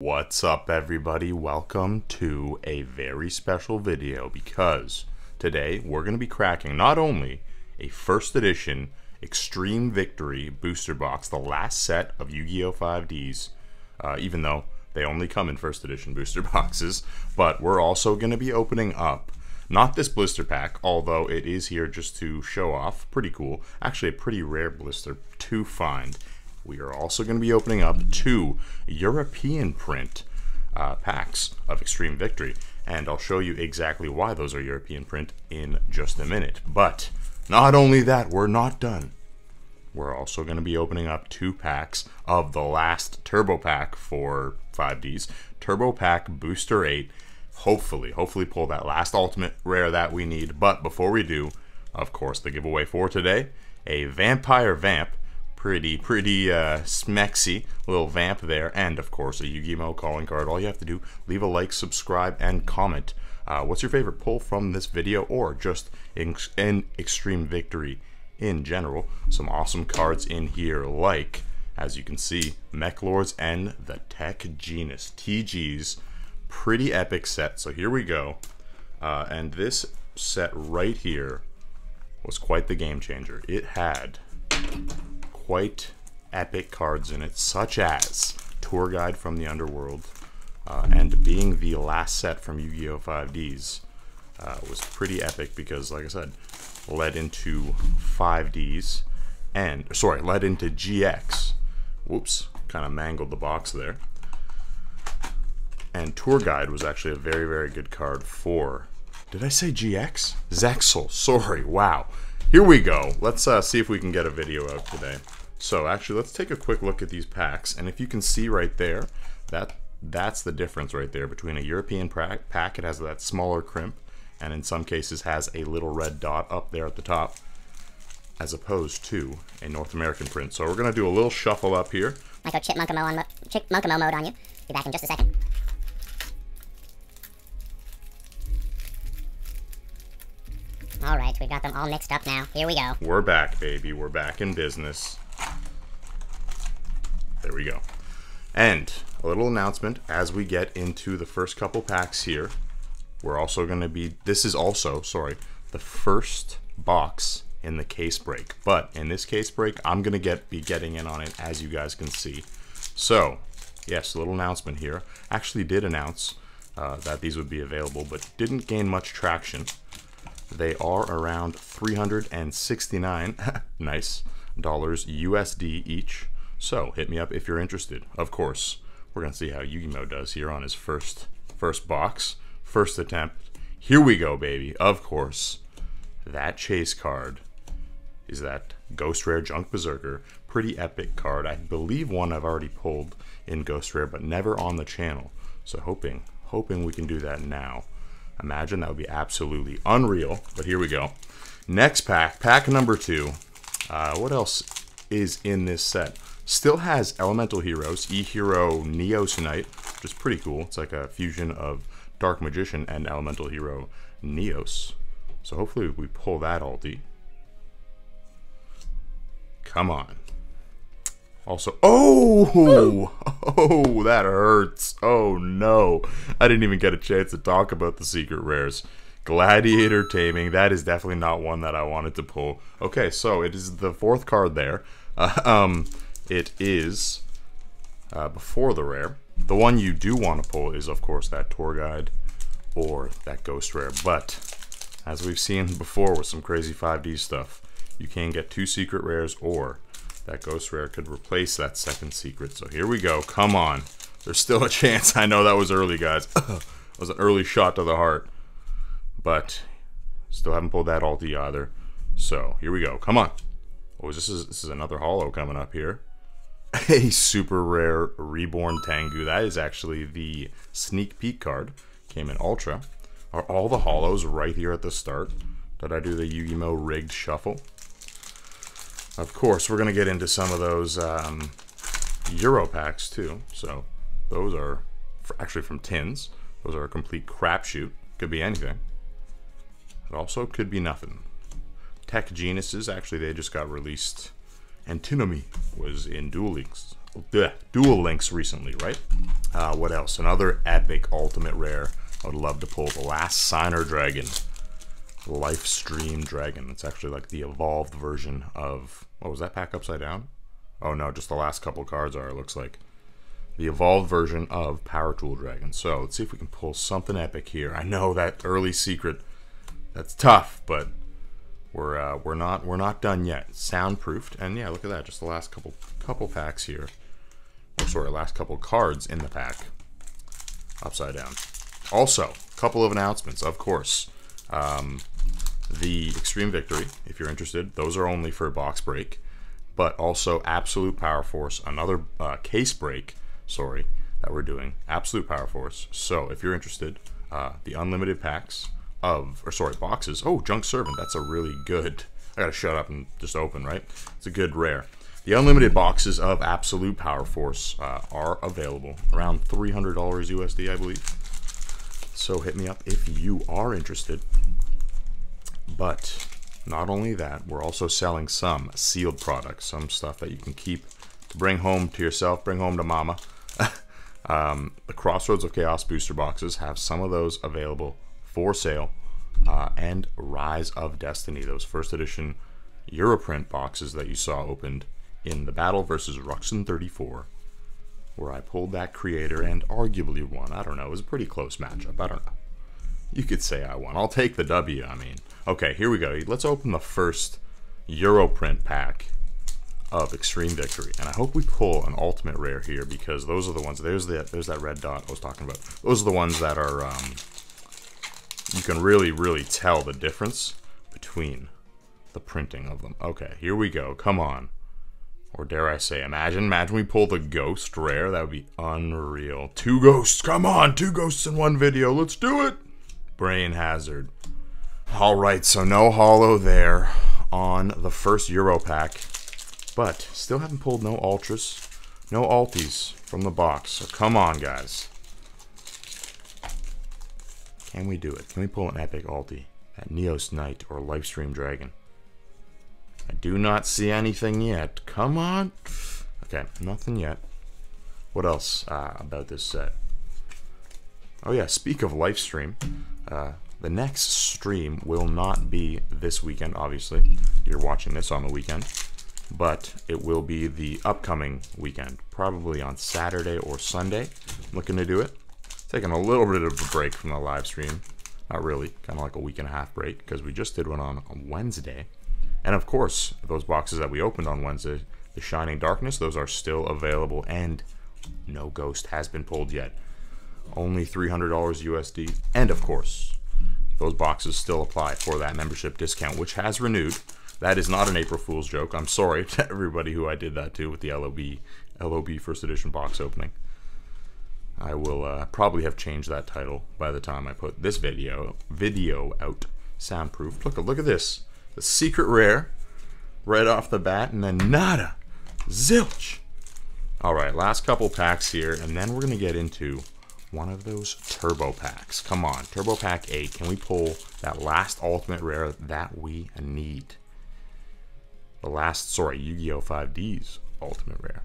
What's up everybody, welcome to a very special video because today we're going to be cracking not only a first edition Extreme Victory booster box, the last set of Yu-Gi-Oh! 5Ds, even though they only come in first edition booster boxes, but we're also going to be opening up not this blister pack, although it is here just to show off, pretty cool, actually a pretty rare blister to find. We are also going to be opening up two European print packs of Extreme Victory, and I'll show you exactly why those are European print in just a minute. But not only that, we're not done. We're also going to be opening up two packs of the last Turbo Pack for 5Ds, Turbo Pack Booster 8. Hopefully pull that last ultimate rare that we need. But before we do, of course, the giveaway for today, a Vampire Vamp. Pretty smexy little vamp there, and of course a Yugimo calling card. All you have to do, leave a like, subscribe, and comment. What's your favorite pull from this video, or just in Extreme Victory in general? Some awesome cards in here, like, as you can see, Mech Lords and the Tech Genus. TG's pretty epic set, so here we go. And this set right here was quite the game changer. It had quite epic cards in it, such as Tour Guide from the Underworld, and being the last set from Yu-Gi-Oh! 5Ds was pretty epic because, like I said, led into 5Ds, and, sorry, led into GX. Whoops, kind of mangled the box there. And Tour Guide was actually a very, very good card for, did I say GX? Zexal, sorry, wow. Here we go. Let's see if we can get a video out today. So actually, let's take a quick look at these packs, and if you can see right there, that's the difference right there between a European pack, it has that smaller crimp, and in some cases has a little red dot up there at the top, as opposed to a North American print. So we're gonna do a little shuffle up here. I throw Chipmunkamo mode on you. Be back in just a second. All right, we've got them all mixed up now. Here we go. We're back, baby. We're back in business. There we go. And a little announcement as we get into the first couple packs here. We're also going to be, this is also, sorry, the first box in the case break. But in this case break, I'm going to be getting in on it, as you guys can see. So, yes, a little announcement here. Actually did announce that these would be available, but didn't gain much traction. They are around $369 nice dollars USD each, so hit me up if you're interested. Of course, we're gonna see how Yugimo does here on his first box, first attempt. Here we go, baby. Of course, that chase card is that Ghost Rare Junk Berserker. Pretty epic card. I believe one I've already pulled in Ghost Rare, but never on the channel, so hoping we can do that now. Imagine that would be absolutely unreal, but here we go. Next pack, pack number two. What else is in this set? Still has Elemental Heroes, E-Hero Neos Knight, which is pretty cool. It's like a fusion of Dark Magician and Elemental Hero Neos. So hopefully we pull that ulti. Come on. Also, oh, that hurts. Oh no, I didn't even get a chance to talk about the secret rares. Gladiator Taming, that is definitely not one that I wanted to pull. Okay, so it is the fourth card there. It is, before the rare. The one you do want to pull is, of course, that Tour Guide or that Ghost Rare. But, as we've seen before with some crazy 5D stuff, you can get two secret rares, or that Ghost Rare could replace that second secret. So here we go. Come on. There's still a chance. I know that was early, guys. That was an early shot to the heart. But still haven't pulled that ulti either. So here we go. Come on. Oh, this is another holo coming up here. A super rare Reborn Tengu. That is actually the sneak peek card. Came in Ultra. Are all the holos right here at the start? Did I do the Yugimo rigged shuffle? Of course, we're going to get into some of those Euro packs too. So those are actually from tins. Those are a complete crapshoot. Could be anything. It also could be nothing. Tech Genuses, actually, they just got released. Antinomy was in Duel Links. Duel Links recently, right? What else? Another epic ultimate rare. I would love to pull the last Lancer Dragon. Lifestream Dragon. It's actually like the evolved version of... Oh, was that pack upside down? Oh no, just the last couple cards are, it looks like. The evolved version of Power Tool Dragon. So let's see if we can pull something epic here. I know that early secret, that's tough, but we're not done yet. Soundproofed, and yeah, look at that. Just the last couple packs here. Oh, sorry, last couple cards in the pack. Upside down. Also, a couple of announcements, of course. The Extreme Victory, if you're interested, those are only for box break, but also Absolute Power Force, another case break, sorry, that we're doing, Absolute Power Force. So if you're interested, the unlimited packs of, or sorry, boxes. Oh, Junk Servant, that's a really good, I gotta shut up and just open, right? It's a good rare. The unlimited boxes of Absolute Power Force are available, around $300 USD, I believe. So hit me up if you are interested. But not only that, we're also selling some sealed products, some stuff that you can keep to bring home to yourself, bring home to mama. The Crossroads of Chaos booster boxes have some of those available for sale, and Rise of Destiny, those first edition Europrint boxes that you saw opened in the Battle versus Ruxin 34. Where I pulled that creator and arguably won. I don't know. It was a pretty close matchup. I don't know. You could say I won. I'll take the W, I mean. Okay, here we go. Let's open the first Europrint pack of Extreme Victory. And I hope we pull an ultimate rare here because those are the ones. There's that red dot I was talking about. Those are the ones that are... you can really, really tell the difference between the printing of them. Okay, here we go. Come on. Or dare I say, imagine we pull the Ghost Rare. That would be unreal. Two ghosts, come on, two ghosts in one video. Let's do it. Brain hazard. All right, so no holo there on the first Euro pack, but still haven't pulled no ultras, no alties from the box. So come on, guys. Can we do it? Can we pull an epic ulti at Neos Knight or Lifestream Dragon? I do not see anything yet. Come on. Okay, nothing yet. What else about this set? Oh yeah, speak of live stream. The next stream will not be this weekend, obviously. You're watching this on the weekend. But it will be the upcoming weekend, probably on Saturday or Sunday. I'm looking to do it. Taking a little bit of a break from the live stream. Not really, kind of like a week and a half break, because we just did one on Wednesday. And of course, those boxes that we opened on Wednesday, The Shining Darkness, those are still available, and no ghost has been pulled yet. Only $300 USD, and of course, those boxes still apply for that membership discount, which has renewed. That is not an April Fool's joke. I'm sorry to everybody who I did that to with the LOB first edition box opening. I will probably have changed that title by the time I put this video out, soundproofed. Look at this. The secret rare, right off the bat, and then nada, zilch. All right, last couple packs here, and then we're gonna get into one of those turbo packs. Come on, Turbo Pack 8. Can we pull that last ultimate rare that we need? The last, sorry, Yu-Gi-Oh! 5Ds ultimate rare.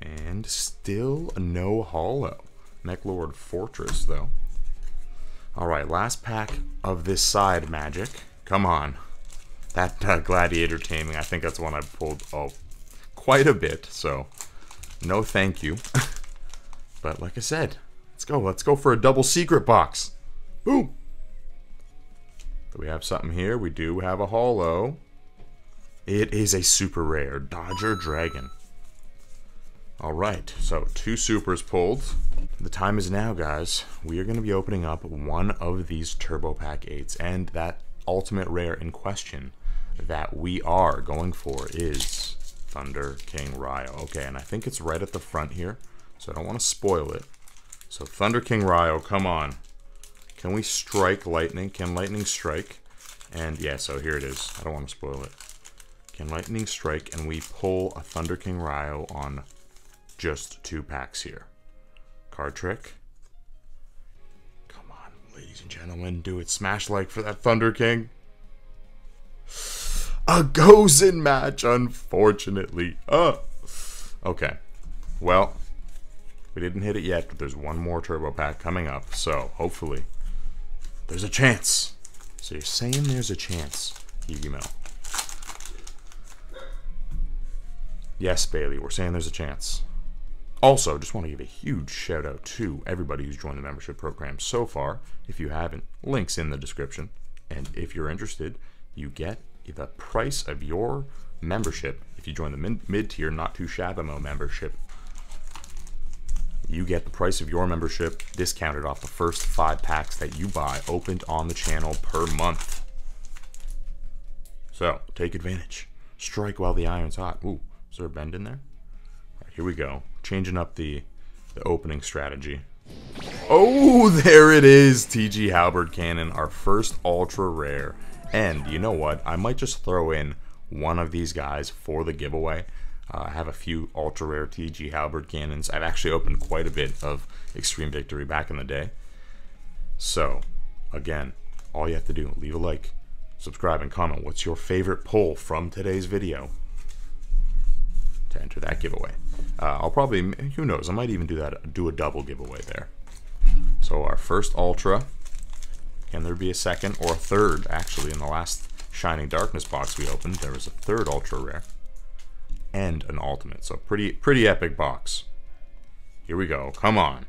And still no holo. Mechlord Fortress, though. Alright, last pack of this side, Magic. Come on. That Gladiator Taming, I think that's one I've pulled quite a bit, so no thank you. But like I said, let's go for a double secret box. Boom! Do we have something here? We do have a holo. It is a super rare, Dodger Dragon. Alright, so two supers pulled. The time is now, guys. We are going to be opening up one of these Turbo Pack 8s, and that ultimate rare in question that we are going for is Thunder King Rai-Oh. Okay, and I think it's right at the front here, so I don't want to spoil it. So Thunder King Rai-Oh, come on. Can we strike lightning? Can lightning strike? And yeah, so here it is. I don't want to spoil it. Can lightning strike, and we pull a Thunder King Rai-Oh on just two packs here. Card trick. Come on, ladies and gentlemen, do it. Smash like for that Thunder King. A Gozen Match, unfortunately. Okay. Well, we didn't hit it yet, but there's one more Turbo Pack coming up, so hopefully there's a chance. So you're saying there's a chance, Yugimo. Yes, Bailey, we're saying there's a chance. Also, just want to give a huge shout out to everybody who's joined the membership program so far. If you haven't, links in the description. And if you're interested, you get the price of your membership. If you join the mid-tier Not Too Shabamo membership, you get the price of your membership discounted off the first 5 packs that you buy opened on the channel per month. So, take advantage. Strike while the iron's hot. Ooh. Is there a bend in there? Alright, here we go. Changing up the opening strategy. Oh, there it is! TG Halberd Cannon, our first ultra rare. And you know what? I might just throw in one of these guys for the giveaway. I have a few ultra rare TG Halberd Cannons. I've actually opened quite a bit of Extreme Victory back in the day. So, again, all you have to do, leave a like, subscribe, and comment. What's your favorite pull from today's video? To enter that giveaway. I'll probably, who knows, I might even do that, do a double giveaway there. So our first Ultra, can there be a second or a third? Actually, in the last Shining Darkness box we opened, there was a third Ultra Rare and an Ultimate, so pretty epic box. Here we go, come on.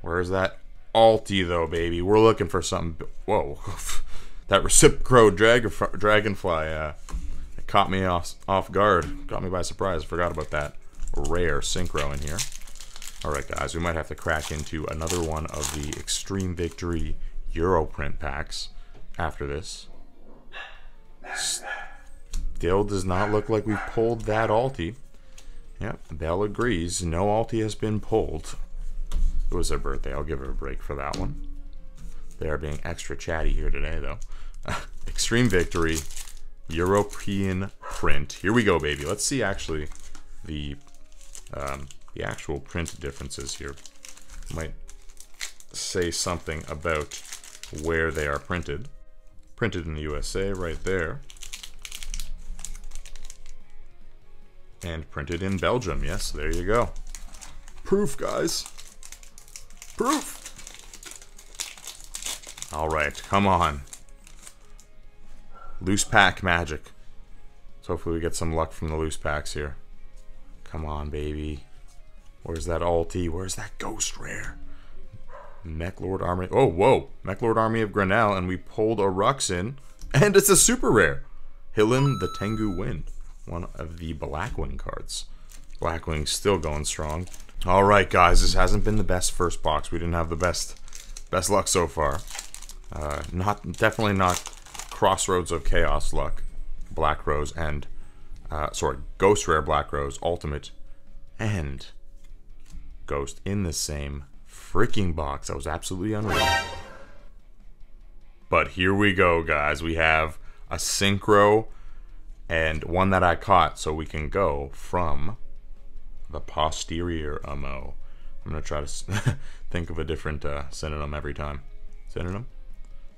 Where's that Ulti though, baby? We're looking for something, whoa. That Reciprocal Dragonfly, caught me off guard. Caught me by surprise. Forgot about that rare synchro in here. Alright guys, we might have to crack into another one of the Extreme Victory Euro print packs after this. Still does not look like we pulled that ulti. Yep, Belle agrees. No ulti has been pulled. It was her birthday. I'll give her a break for that one. They are being extra chatty here today though. Extreme Victory European print. Here we go, baby. Let's see actually the actual print differences here. Might say something about where they are printed. Printed in the USA right there. And printed in Belgium. Yes, there you go. Proof, guys. Proof. All right, come on. Loose pack magic. So hopefully we get some luck from the loose packs here. Come on, baby. Where's that ulti? Where's that ghost rare? Mechlord Army. Oh, whoa. Mechlord Army of Grenelle, and we pulled a Ruxin. And it's a super rare. Hillen the Tengu Wind. One of the Blackwing cards. Blackwing's still going strong. All right, guys. This hasn't been the best first box. We didn't have the best luck so far. Definitely not... Crossroads of Chaos luck, Black Rose, and Ghost Rare Black Rose Ultimate, and Ghost in the same freaking box. That was absolutely unreal. But here we go, guys. We have a synchro and one that I caught, so we can go from the posterior MO. I'm gonna try to think of a different synonym every time. Synonym?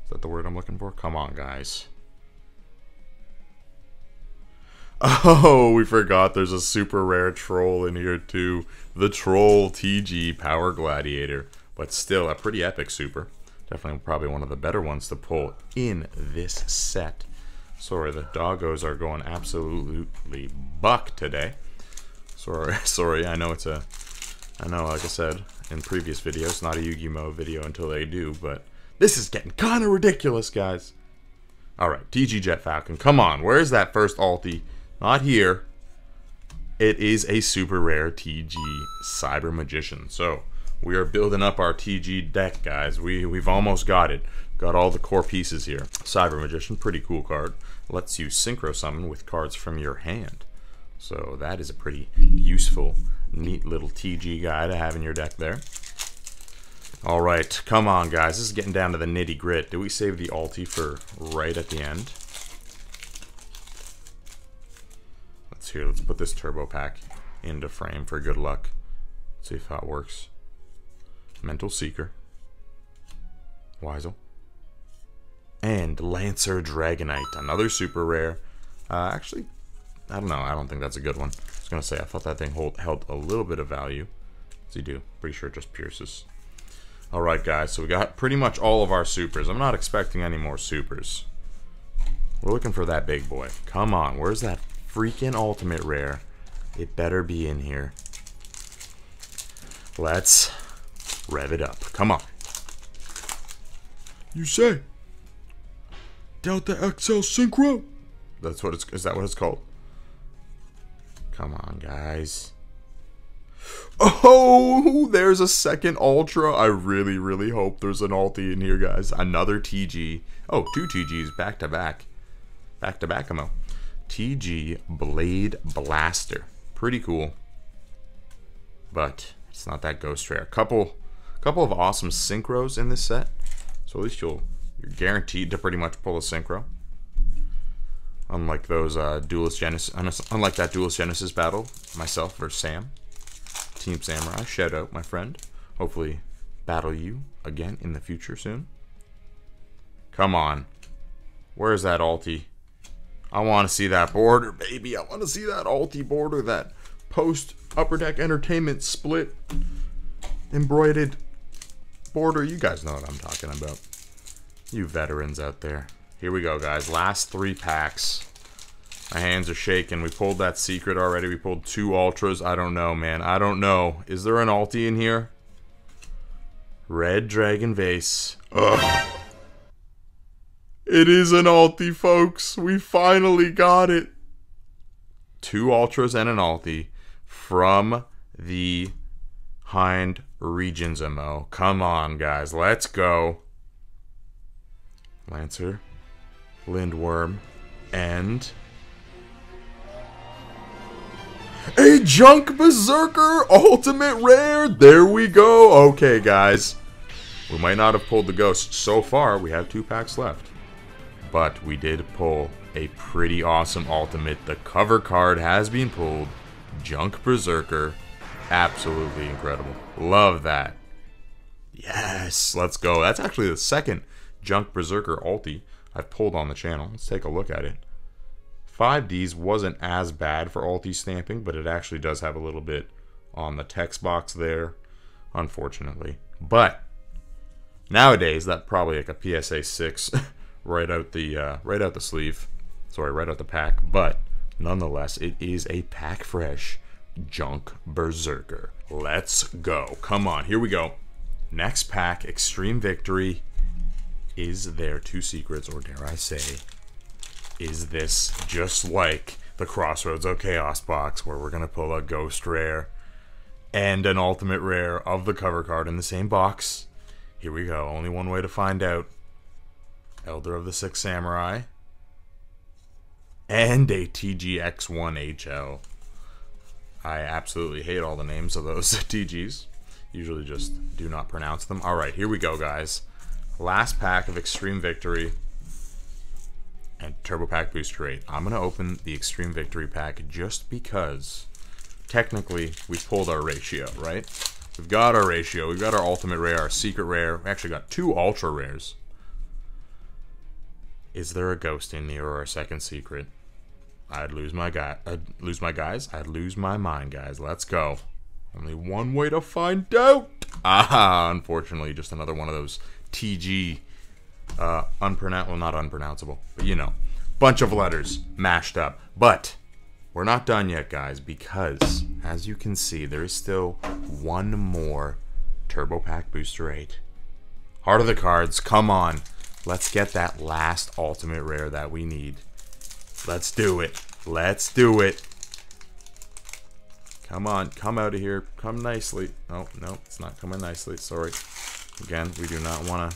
Is that the word I'm looking for? Come on, guys. Oh, we forgot there's a super rare troll in here too. The troll TG Power Gladiator. But still a pretty epic super. Definitely probably one of the better ones to pull in this set. Sorry, the doggos are going absolutely buck today. Sorry, I know it's a... I know, like I said in previous videos, not a Yugimo video until they do, but... This is getting kind of ridiculous, guys. Alright, TG Jet Falcon. Come on, where is that first ulti? Not here. It is a super rare TG Cyber Magician. So, we are building up our TG deck, guys. We've almost got it. Got all the core pieces here. Cyber Magician, pretty cool card. Lets you synchro summon with cards from your hand. So, that is a pretty useful, neat little TG guy to have in your deck there. Alright, come on guys, this is getting down to the nitty grit. Did we save the ulti for right at the end? Let's put this turbo pack into frame for good luck. Let's see if that works. Mental Seeker. Weisel. And Lancer Dragonite, another super rare. Actually, I don't know. I don't think that's a good one. I was going to say, I thought that thing held a little bit of value. What's he do? Pretty sure it just pierces. Alright, guys. So we got pretty much all of our supers. I'm not expecting any more supers. We're looking for that big boy. Come on. Where's that freaking ultimate rare? It better be in here. Let's rev it up. Come on. You say Delta XL Synchro? That's what it's... Is that what it's called? Come on, guys. Oh, there's a second Ultra. I really, really hope there's an ulti in here, guys. Another TG. Oh, two TGs back to back. Back to back ammo. TG Blade Blaster. Pretty cool. But it's not that ghost rare. Couple of awesome synchros in this set. So at least you're guaranteed to pretty much pull a synchro. Unlike those Duelist Genesis, unlike that Duelist Genesis battle, myself versus Sam. Team Samurai, shout out, my friend. Hopefully battle you again in the future soon. Come on. Where's that ulti? I want to see that border, baby. I want to see that ulti border, that post Upper Deck Entertainment split embroidered border. You guys know what I'm talking about. You veterans out there. Here we go, guys. Last three packs. My hands are shaking. We pulled that secret already. We pulled two ultras. I don't know, man. I don't know. Is there an ulti in here? Red Dragon Vase. Ugh. It is an ulti, folks. We finally got it. Two ultras and an ulti from the Hind Regions MO. Come on, guys. Let's go. Lancer, Lindworm, and a Junk Berserker ultimate rare. There we go. Okay, guys, we might not have pulled the ghost so far. We have two packs left, but we did pull a pretty awesome ultimate. The cover card has been pulled. Junk Berserker, absolutely incredible. Love that. Yes, let's go. That's actually the second Junk Berserker ulti I've pulled on the channel. Let's take a look at it. 5Ds wasn't as bad for ulti stamping, but it actually does have a little bit on the text box there, unfortunately. But nowadays, that's probably like a PSA 6 right out the sleeve. Sorry, right out the pack. But nonetheless, it is a pack fresh Junk Berserker. Let's go. Come on, here we go. Next pack, Extreme Victory. Is there two secrets, or dare I say, is this just like the Crossroads of Chaos box where we're going to pull a ghost rare and an ultimate rare of the cover card in the same box? Here we go. Only one way to find out. Elder of the Six Samurai and a TGX1HL. I absolutely hate all the names of those TGs. Usually just do not pronounce them. All right, here we go, guys. Last pack of Extreme Victory and Turbo Pack Booster 8. I'm going to open the Extreme Victory pack just because technically we pulled our ratio, right? We've got our ratio. We've got our ultimate rare, our secret rare. We actually got two ultra rares. Is there a ghost in here or a second secret? I'd lose my mind, guys. Let's go. Only one way to find out. Ah, unfortunately, just another one of those TG, well, not unpronounceable, but you know, bunch of letters mashed up. But we're not done yet, guys, because as you can see, there is still one more Turbo Pack Booster 8. Heart of the Cards, come on. Let's get that last ultimate rare that we need. Let's do it. Let's do it. Come on, come out of here. Come nicely. Oh, no, it's not coming nicely. Sorry. Again, we do not want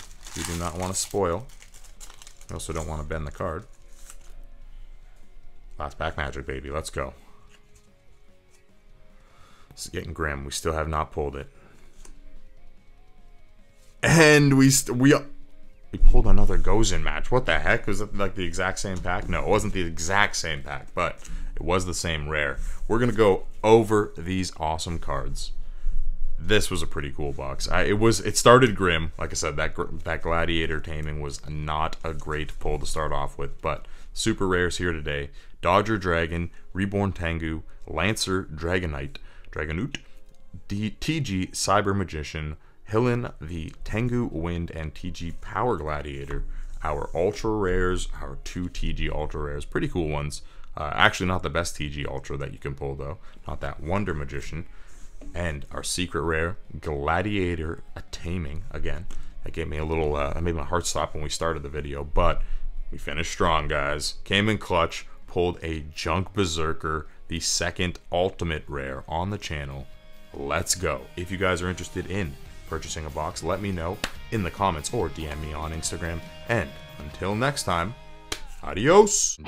to spoil. We also don't want to bend the card. Last pack magic, baby. Let's go. This is getting grim. We still have not pulled it. And we pulled another Gozen Match. What the heck? Was that like the exact same pack? No, it wasn't the exact same pack, but it was the same rare. We're going to go over these awesome cards. This was a pretty cool box. It started grim. Like I said, that Gladiator Taming was not a great pull to start off with, but super rares here today. Dodger Dragon, Reborn Tengu, Lancer Dragonite, TG Cyber Magician, Helen the Tengu Wind, and TG Power Gladiator. Our ultra rares, our two TG ultra rares, pretty cool ones. Actually not the best TG ultra that you can pull though, not that Wonder Magician. And our secret rare, Gladiator Taming. Again, that gave me a little, that made my heart stop when we started the video, but we finished strong, guys. Came in clutch, pulled a Junk Berserker, the second ultimate rare on the channel. Let's go. If you guys are interested in purchasing a box, let me know in the comments or DM me on Instagram. And until next time, adios.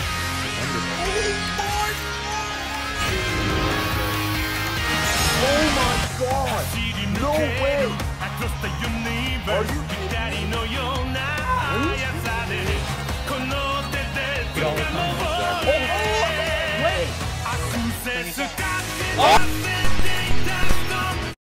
Oh my god! No way!